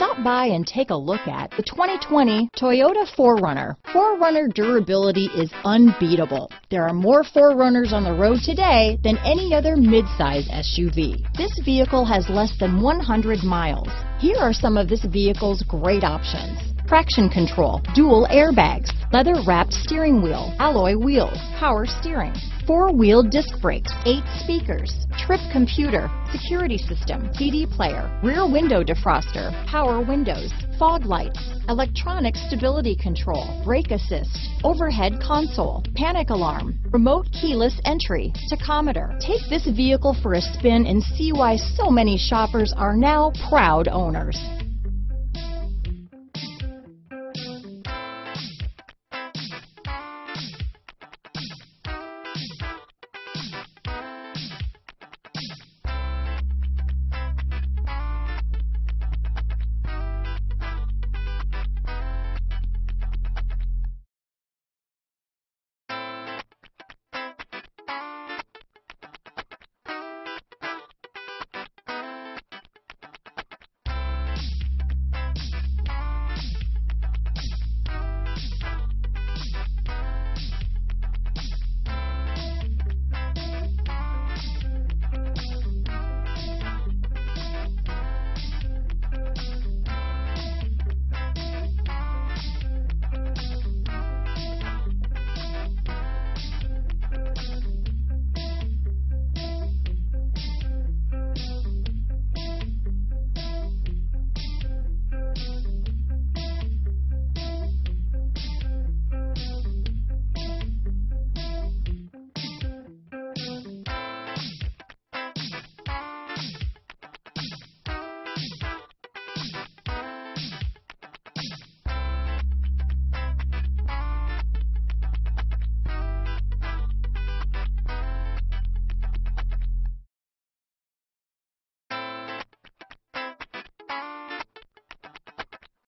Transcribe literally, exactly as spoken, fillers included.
Stop by and take a look at the twenty twenty Toyota four runner. four runner durability is unbeatable. There are more four runners on the road today than any other midsize S U V. This vehicle has less than one hundred miles. Here are some of this vehicle's great options: traction control, dual airbags, leather-wrapped steering wheel, alloy wheels, power steering, four-wheel disc brakes, eight speakers, trip computer, security system, C D player, rear window defroster, power windows, fog lights, electronic stability control, brake assist, overhead console, panic alarm, remote keyless entry, tachometer. Take this vehicle for a spin and see why so many shoppers are now proud owners.